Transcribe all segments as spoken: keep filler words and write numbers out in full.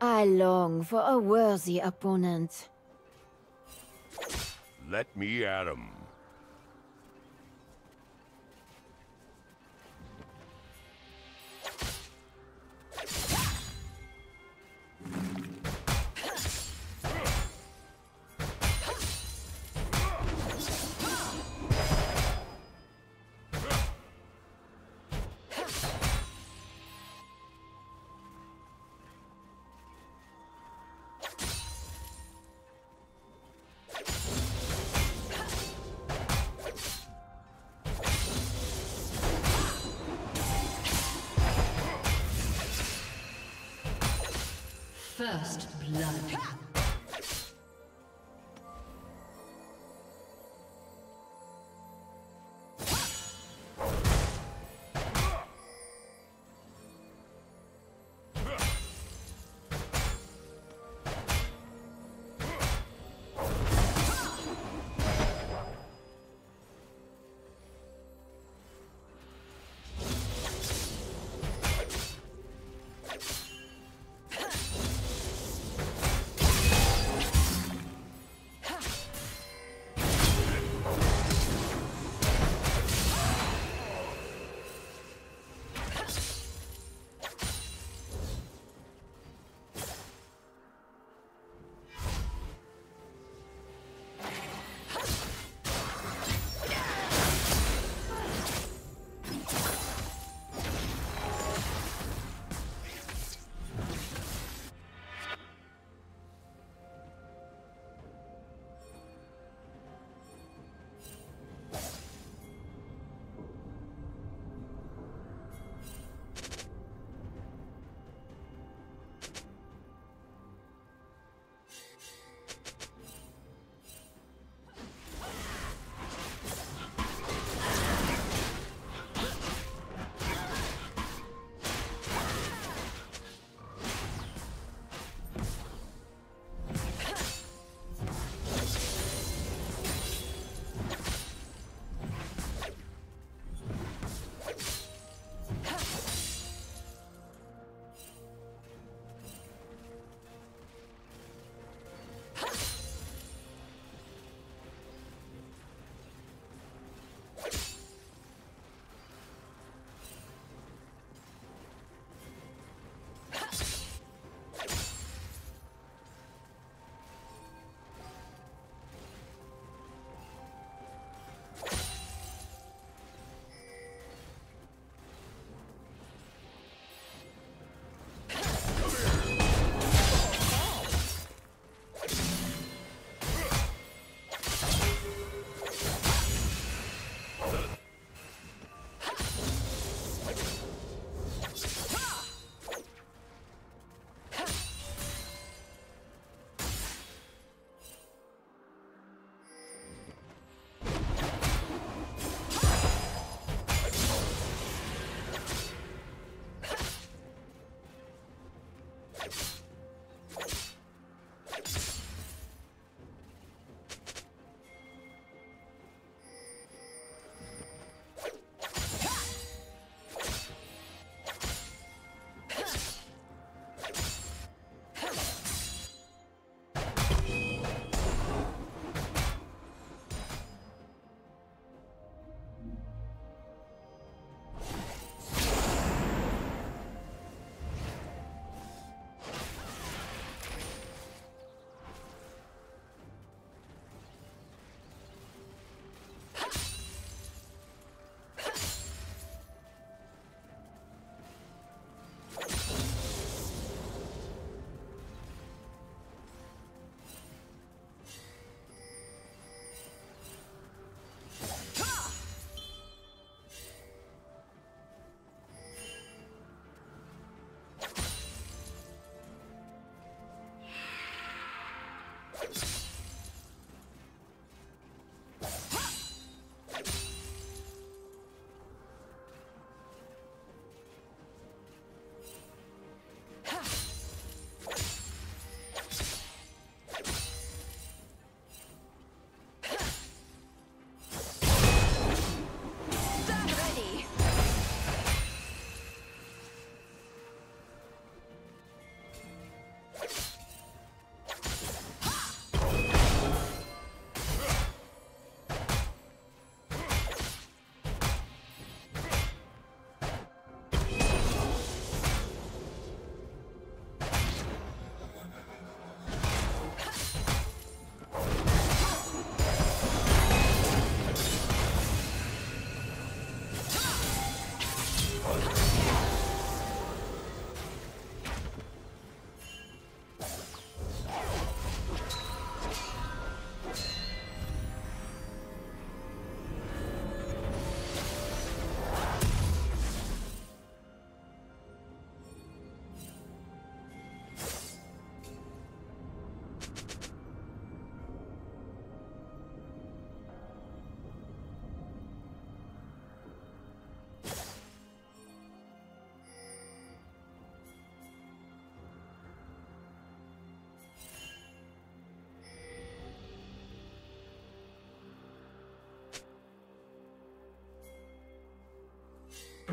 I long for a worthy opponent. Let me at him. First blood.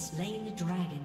Slain the dragon.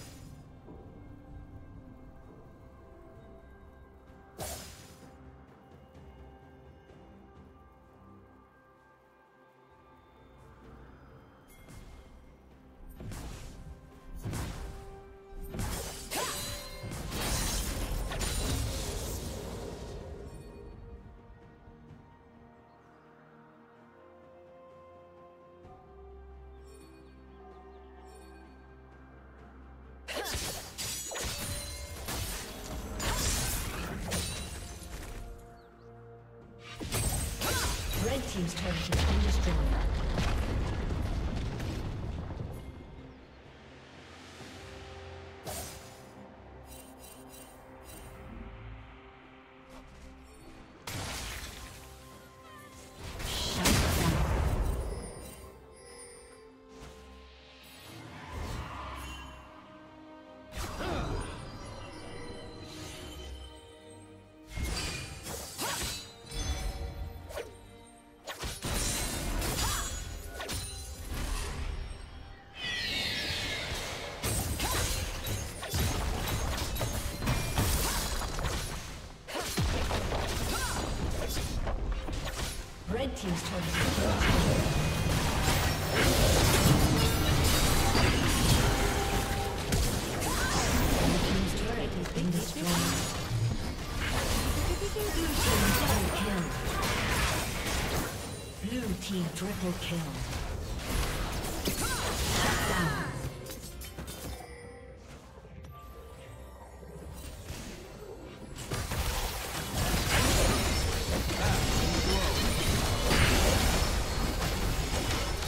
Team's turret has been destroyed. Red team's turret has been destroyed. Blue team triple kill. Team's turret has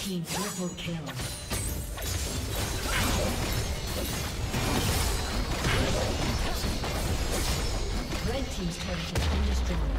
Team triple kill. Red team's turret has been destroyed.